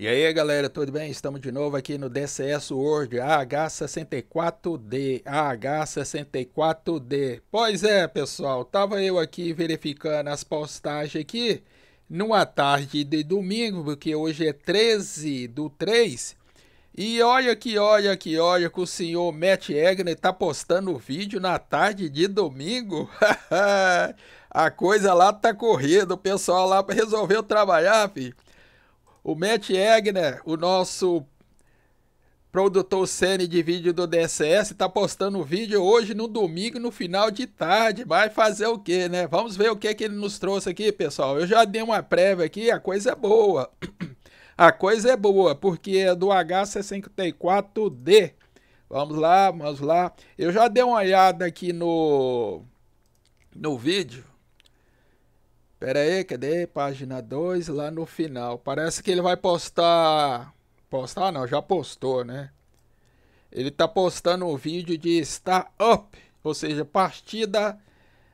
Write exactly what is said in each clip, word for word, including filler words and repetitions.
E aí galera, tudo bem? Estamos de novo aqui no D C S World, A H sessenta e quatro D, A H sessenta e quatro D. Pois é pessoal, tava eu aqui verificando as postagens aqui, numa tarde de domingo, porque hoje é treze do três. E olha que olha que olha que o senhor Matt Egner tá postando o vídeo na tarde de domingo. A coisa lá tá corrida, o pessoal lá resolveu trabalhar, filho. O Matt Egner, o nosso produtor sênior de vídeo do D C S, está postando o vídeo hoje no domingo, no final de tarde. Vai fazer o quê, né? Vamos ver o que, que ele nos trouxe aqui, pessoal. Eu já dei uma prévia aqui, a coisa é boa. A coisa é boa, porque é do A H sessenta e quatro D. Vamos lá, vamos lá. Eu já dei uma olhada aqui no, no vídeo. Pera aí, cadê? Página dois, lá no final. Parece que ele vai postar... Postar não, já postou, né? Ele tá postando um vídeo de startup, ou seja, partida...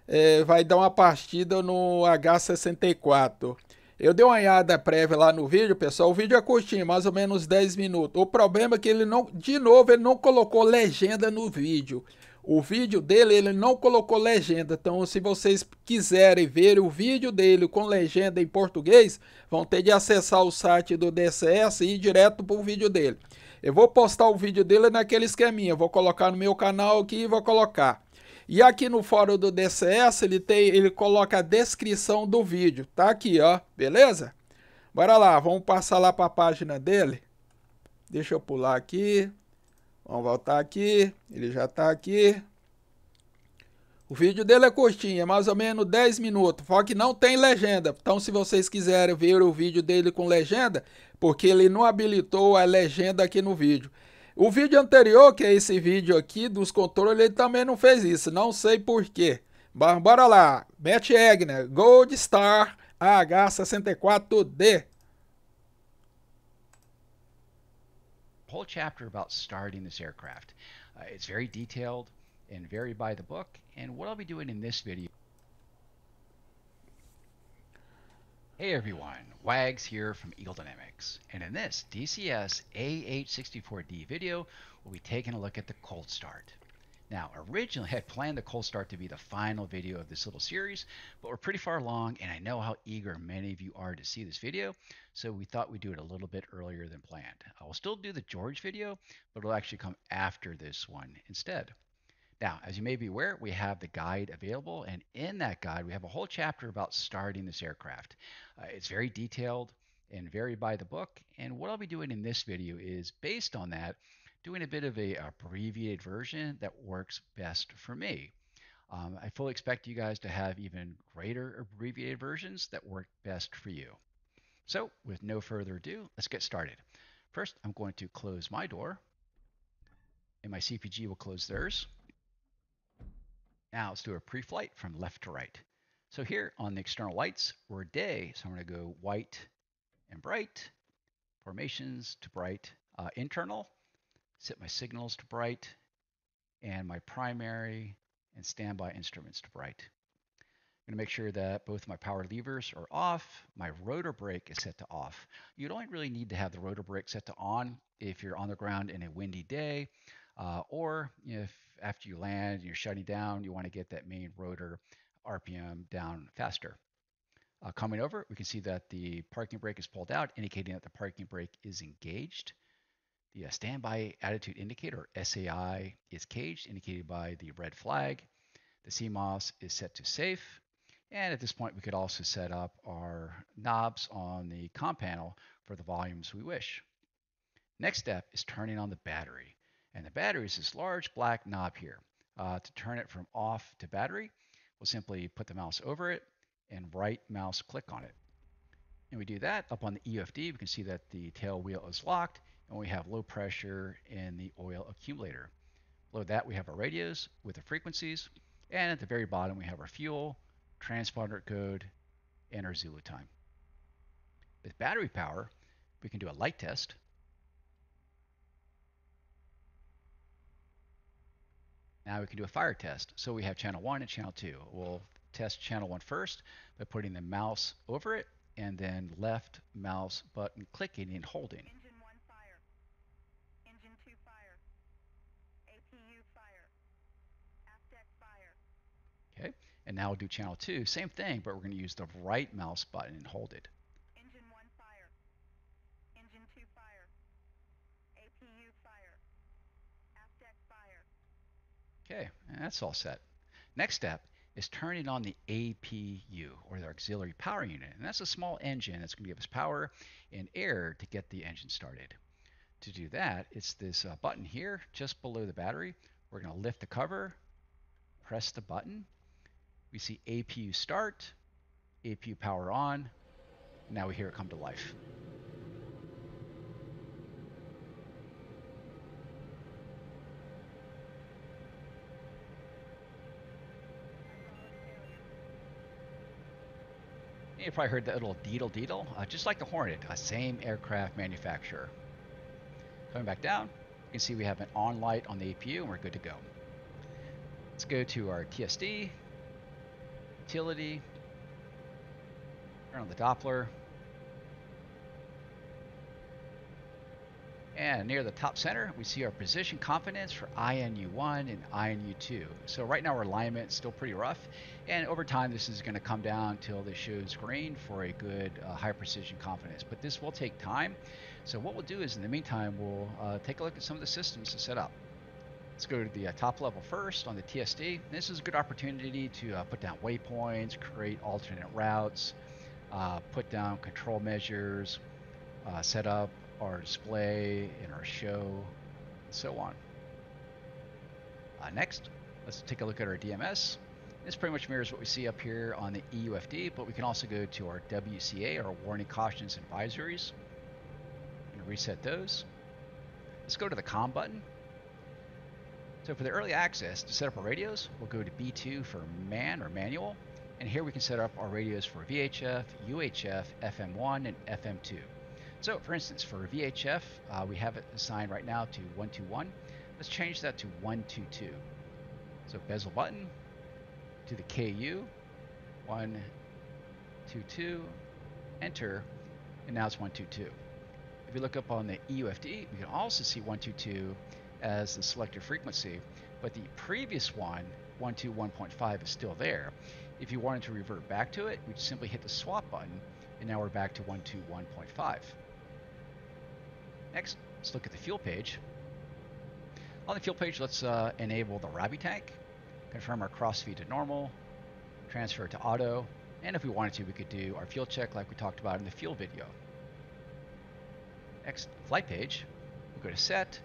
É, vai dar uma partida no A H sessenta e quatro. Eu dei uma olhada prévia lá no vídeo, pessoal. O vídeo é curtinho, mais ou menos dez minutos. O problema é que ele não... De novo, ele não colocou legenda no vídeo. O vídeo dele, ele não colocou legenda, então se vocês quiserem ver o vídeo dele com legenda em português, vão ter de acessar o site do D C S e ir direto para o vídeo dele. Eu vou postar o vídeo dele naquele esqueminha, eu vou colocar no meu canal aqui e vou colocar. E aqui no fórum do D C S, ele, tem, ele coloca a descrição do vídeo, tá aqui, ó, beleza? Bora lá, vamos passar lá para a página dele. Deixa eu pular aqui. Vamos voltar aqui, ele já está aqui. O vídeo dele é curtinho, é mais ou menos dez minutos, só que não tem legenda. Então se vocês quiserem ver o vídeo dele com legenda, porque ele não habilitou a legenda aqui no vídeo. O vídeo anterior, que é esse vídeo aqui dos controles, ele também não fez isso, não sei porquê. Bora lá, Matt Egner, Gold Star A H sessenta e quatro D. Whole chapter about starting this aircraft. Uh, it's very detailed and very by the book, and what I'll be doing in this video. Hey everyone, Wags here from Eagle Dynamics, and in this D C S A H sessenta e quatro D video, we'll be taking a look at the cold start. Now, originally I had planned the cold start to be the final video of this little series, but we're pretty far along, and I know how eager many of you are to see this video, so we thought we'd do it a little bit earlier than planned. I will still do the George video, but it'll actually come after this one instead. Now, as you may be aware, we have the guide available, and in that guide, we have a whole chapter about starting this aircraft. Uh, it's very detailed and very by the book, and what I'll be doing in this video is based on that, doing a bit of a abbreviated version that works best for me. Um, I fully expect you guys to have even greater abbreviated versions that work best for you. So with no further ado, let's get started. First, I'm going to close my door and my C P G will close theirs. Now let's do a pre-flight from left to right. So here on the external lights, we're day, so I'm gonna go white and bright, formations to bright, uh, internal, set my signals to bright, and my primary and standby instruments to bright. I'm gonna make sure that both my power levers are off, my rotor brake is set to off. You don't really need to have the rotor brake set to on if you're on the ground in a windy day, uh, or if after you land and you're shutting down, you wanna get that main rotor R P M down faster. Uh, coming over, we can see that the parking brake is pulled out, indicating that the parking brake is engaged. The standby attitude indicator, S A I, is caged, indicated by the red flag. The C M O S is set to safe. And at this point, we could also set up our knobs on the comm panel for the volumes we wish. Next step is turning on the battery. And the battery is this large black knob here. Uh, to turn it from off to battery, we'll simply put the mouse over it and right mouse click on it. And we do that up on the E U F D. We can see that the tail wheel is locked, and we have low pressure in the oil accumulator. Below that, we have our radios with the frequencies, and at the very bottom, we have our fuel, transponder code, and our Zulu time. With battery power, we can do a light test. Now we can do a fire test. So we have channel one and channel two. We'll test channel one first by putting the mouse over it and then left mouse button clicking and holding. Engine one fire. Engine two fire. A P U fire. A F D E C fire. Okay, and now we'll do channel two. Same thing, but we're going to use the right mouse button and hold it. Engine one fire. Engine two fire. A P U fire. A F D E C fire. Okay, and that's all set. Next step is turning on the A P U, or the auxiliary power unit. And that's a small engine that's going to give us power and air to get the engine started. To do that, it's this uh, button here just below the battery. We're going to lift the cover, press the button. We see A P U start, A P U power on. And now we hear it come to life. You probably heard that little deedle deedle, uh, just like the Hornet, uh, same aircraft manufacturer. Coming back down, you can see we have an on light on the A P U and we're good to go. Let's go to our T S D, utility, turn on the Doppler. And near the top center, we see our position confidence for I N U one and I N U two. So right now our alignment's still pretty rough. And over time, this is gonna come down till this shows green for a good uh, high precision confidence. But this will take time. So what we'll do is in the meantime, we'll uh, take a look at some of the systems to set up. Let's go to the uh, top level first on the T S D. This is a good opportunity to uh, put down waypoints, create alternate routes, uh, put down control measures, uh, set up our display and our show, and so on. Uh, next, let's take a look at our D M S. This pretty much mirrors what we see up here on the E U F D, but we can also go to our W C A, our warning, cautions, and advisories, and reset those. Let's go to the comm button. So for the early access, to set up our radios, we'll go to B two for man or manual, and here we can set up our radios for V H F, U H F, F M one, and F M two. So for instance, for V H F, uh, we have it assigned right now to one two one. Let's change that to one two two. So bezel button to the K U, one two two, enter, and now it's one two two. If you look up on the E U F D, we can also see one two two as the selected frequency, but the previous one, one two one point five, is still there. If you wanted to revert back to it, we'd simply hit the swap button, and now we're back to one two one point five. Next, let's look at the fuel page. On the fuel page, let's uh, enable the Rabi tank, confirm our crossfeed to normal, transfer to auto, and if we wanted to, we could do our fuel check like we talked about in the fuel video. Next, flight page, we'll go to set.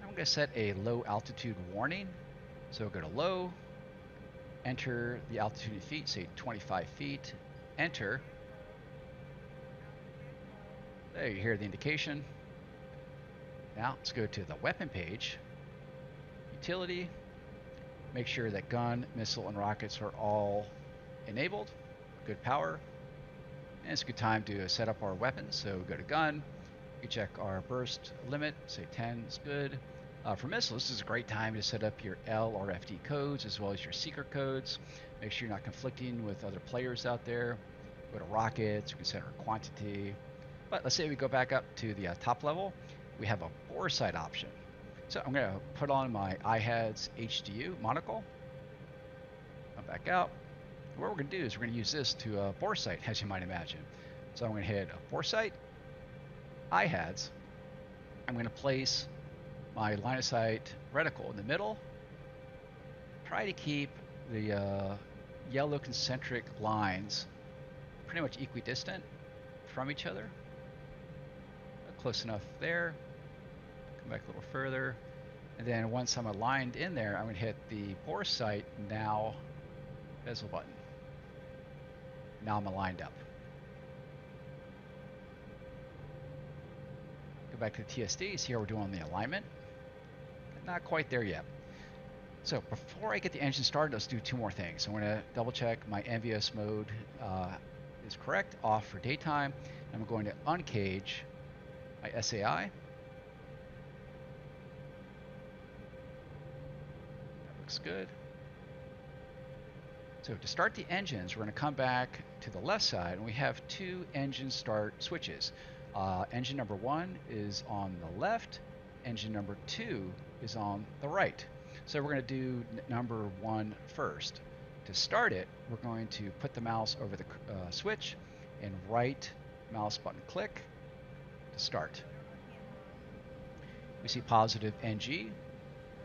I'm going to set a low altitude warning. So we'll go to low, enter the altitude in feet, say twenty-five feet, enter. There you hear the indication. Now let's go to the weapon page, utility, make sure that gun, missile, and rockets are all enabled, good power. And it's a good time to set up our weapons. So we go to gun, we check our burst limit, say ten is good. Uh, for missiles, this is a great time to set up your L R F D codes as well as your seeker codes. Make sure you're not conflicting with other players out there. Go to rockets, we can set our quantity. But let's say we go back up to the uh, top level. We have a bore sight option. So I'm going to put on my I HADS H D U monocle. Come back out. What we're going to do is we're going to use this to uh, bore sight, as you might imagine. So I'm going to hit bore sight, I HADS. I'm going to place my line of sight reticle in the middle. Try to keep the uh, yellow concentric lines pretty much equidistant from each other. Close enough there, come back a little further, and then once I'm aligned in there, I'm going to hit the bore sight now bezel button. Now I'm aligned up. Go back to the T S D, see how we're doing on the alignment. Not quite there yet. So before I get the engine started, let's do two more things. I'm going to double check my M V S mode uh, is correct, off for daytime. I'm going to uncage my S A I. That looks good. So to start the engines, we're going to come back to the left side, and we have two engine start switches. Uh, engine number one is on the left, engine number two is on the right. So we're going to do number one first. To start it, we're going to put the mouse over the uh, switch and right mouse button click to start. We see positive N G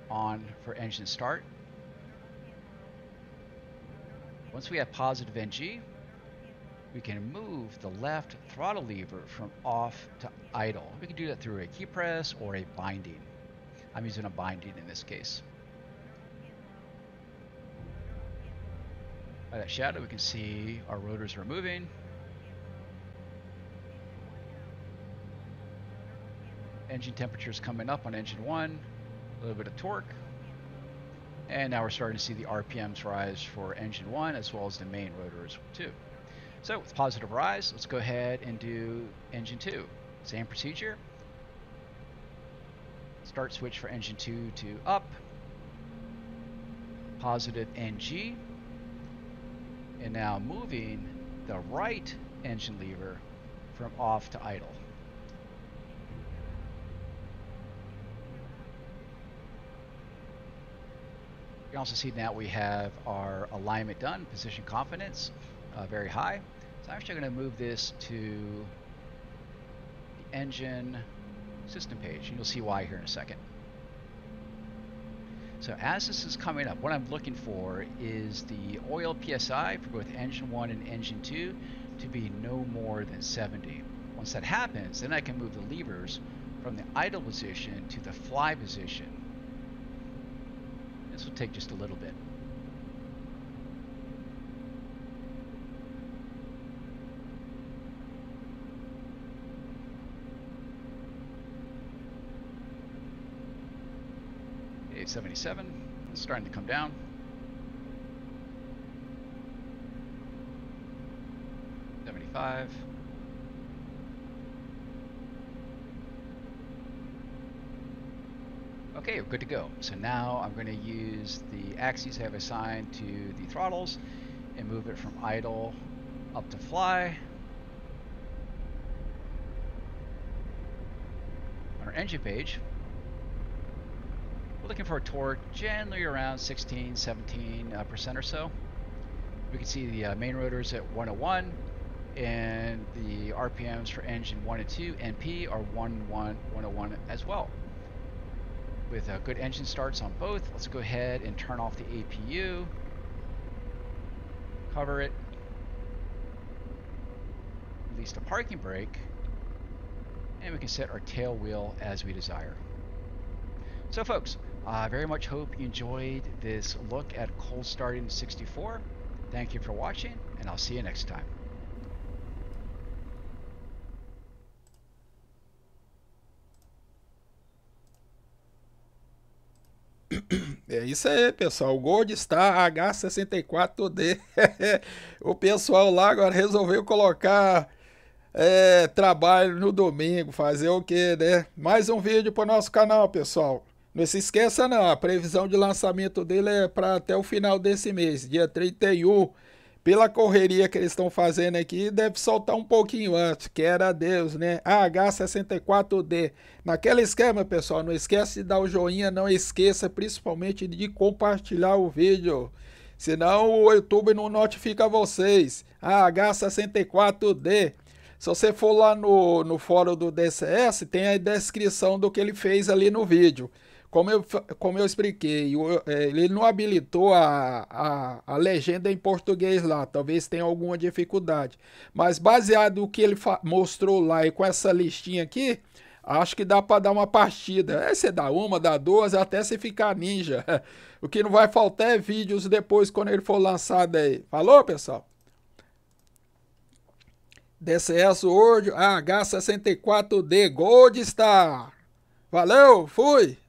on for engine start. Once we have positive N G, we can move the left throttle lever from off to idle. We can do that through a key press or a binding. I'm using a binding in this case. By that shadow, we can see our rotors are moving. Engine temperature is coming up on engine one, a little bit of torque. And now we're starting to see the R P Ms rise for engine one as well as the main rotors too. So with positive rise, let's go ahead and do engine two. Same procedure. Start switch for engine two to up. Positive N G. And now moving the right engine lever from off to idle. You can also see now we have our alignment done, position confidence uh, very high. So I'm actually going to move this to the engine system page, and you'll see why here in a second. So as this is coming up, what I'm looking for is the oil P S I for both engine one and engine two to be no more than seventy. Once that happens, then I can move the levers from the idle position to the fly position. This will take just a little bit. seventy-seven, it's starting to come down. seventy-five. Okay, we're good to go. So now I'm going to use the axes I have assigned to the throttles and move it from idle up to fly. On our engine page, looking for a torque generally around sixteen, seventeen uh, percent or so. We can see the uh, main rotors at one oh one, and the R P Ms for engine one and two N P are one oh one as well. With uh, good engine starts on both, let's go ahead and turn off the A P U, cover it, release the parking brake, and we can set our tail wheel as we desire. So folks, I uh, very much hope you enjoyed this look at cold starting sixty-four. Thank you for watching, and I'll see you next time. É isso aí, pessoal. O Gold Star A H sessenta e quatro D. O pessoal lá agora resolveu colocar é, trabalho no domingo. Fazer o quê, né? Mais um vídeo para o nosso canal, pessoal. Não se esqueça não, a previsão de lançamento dele é para até o final desse mês, dia trinta e um. Pela correria que eles estão fazendo aqui, deve soltar um pouquinho antes, que era Deus, né? A H sessenta e quatro D. Naquele esquema, pessoal, não esquece de dar o joinha, não esqueça principalmente de compartilhar o vídeo. Senão o YouTube não notifica vocês. A H sessenta e quatro D. Se você for lá no, no fórum do D C S, tem a descrição do que ele fez ali no vídeo. Como eu, como eu expliquei, ele não habilitou a, a, a legenda em português lá, talvez tenha alguma dificuldade. Mas baseado no que ele mostrou lá e com essa listinha aqui, acho que dá para dar uma partida. É, você dá uma, dá duas, até se ficar ninja. O que não vai faltar é vídeos depois, quando ele for lançado aí. Falou, pessoal? D C S World A H sessenta e quatro D Gold Star. Valeu, fui!